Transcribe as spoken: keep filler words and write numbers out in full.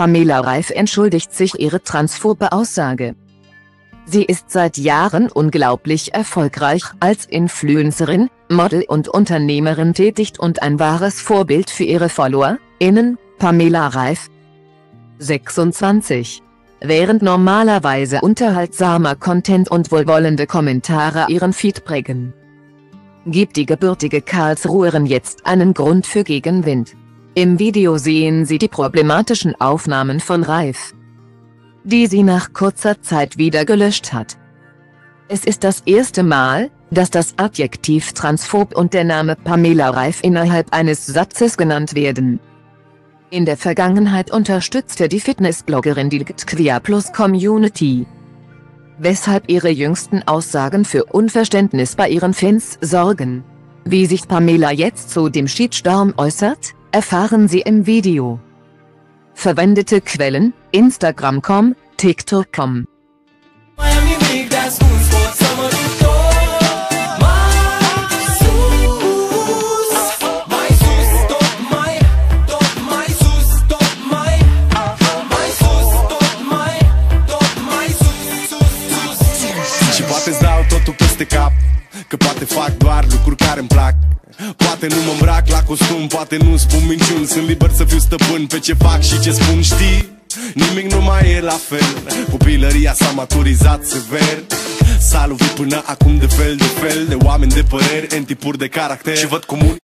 Pamela Reif entschuldigt sich für ihre transphobe Aussage. Sie ist seit Jahren unglaublich erfolgreich als Influencerin, Model und Unternehmerin tätig und ein wahres Vorbild für ihre FollowerInnen. Pamela Reif, sechsundzwanzig. Während normalerweise unterhaltsamer Content und wohlwollende Kommentare ihren Feed prägen, gibt die gebürtige Karlsruherin jetzt einen Grund für Gegenwind. Im Video sehen Sie die problematischen Aufnahmen von Reif, die sie nach kurzer Zeit wieder gelöscht hat. Es ist das erste Mal, dass das Adjektiv transphob und der Name Pamela Reif innerhalb eines Satzes genannt werden. In der Vergangenheit unterstützte die Fitnessbloggerin die L G B T Q I A Plus Community, weshalb ihre jüngsten Aussagen für Unverständnis bei ihren Fans sorgen. Wie sich Pamela jetzt zu dem Shitstorm äußert, erfahren Sie im Video. Verwendete Quellen: Instagram Punkt com, TikTok Punkt com. Și poate îți dau totul peste cap, că poate fac doar lucruri care-mi plac. Poate nu mă îmbrac la costum, poate nu spun minciuni, sunt liber să fiu stăpân pe ce fac și ce spun, știi? Nimic nu mai e la fel, copilăria s-a maturizat sever. S-a lovit până acum de fel de fel de oameni, de păreri, în tipuri de caracter. Și văd cum